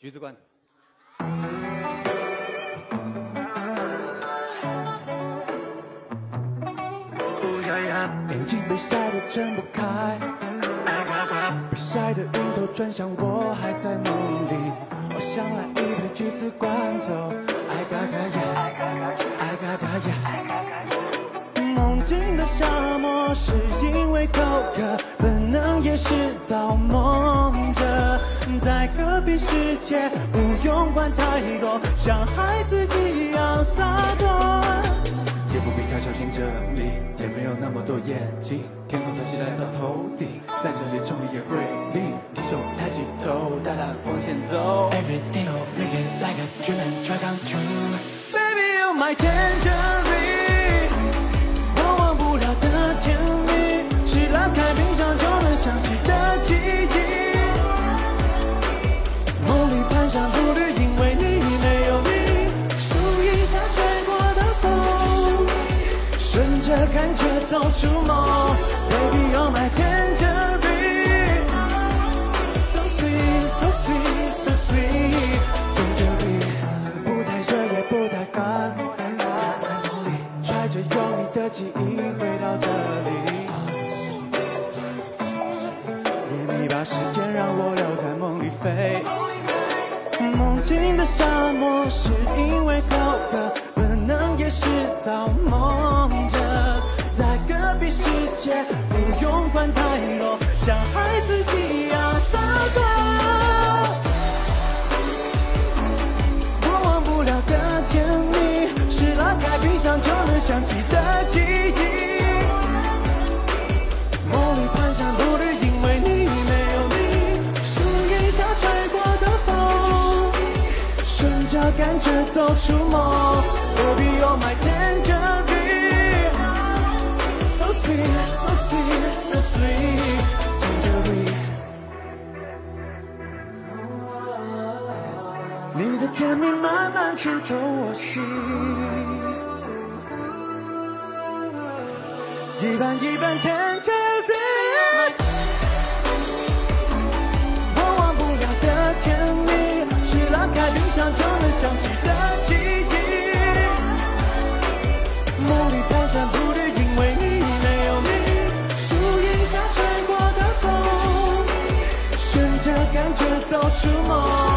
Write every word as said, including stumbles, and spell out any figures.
橘子罐头。 眼睛被晒得睁不开，被晒得晕头转向，我还在梦里。我想来一杯橘子罐头，爱嘎嘎呀，爱嘎嘎呀。梦境的沙漠是因为口渴，本能也是造梦者。在和平世界，不用管太多，像孩子一样洒脱。 也不必太小心，这里也没有那么多眼睛。天空抬起来到头顶，在这里重力也归零。双手抬起头，大胆往前走。Everything looking like a dream and try come true. Baby, you're my tangerine， 我忘不了的甜蜜，是拉开冰箱就能想起的记忆。梦里攀上顾虑，因为你没有你，数一下吹过的风。 顺着感觉走出梦 ，Baby you're my tangerine， so sweet so sweet so sweet tangerine， 不太热也不太干，在梦里揣着有你的记忆回到这里，也没把时间让我留在梦里飞。梦境的沙漠是因为口渴。 能也是造梦者，在隔壁世界，不用管太多，像孩子一样洒脱。我忘不了的甜蜜，是拉开冰箱就能想起的记忆。梦里攀山步履，因为你没有你，数一下吹过的风，顺着感觉走出梦。 Baby, you're my tangerine, so sweet, so sweet, so sweet tangerine。你的甜蜜慢慢渗透我心，一瓣一瓣 tangerine。我忘不了的甜蜜，是拉开冰箱就能想起的记忆。 梦里蹒跚不去，因为你没有你。树荫下吹过的风，顺着感觉走出梦。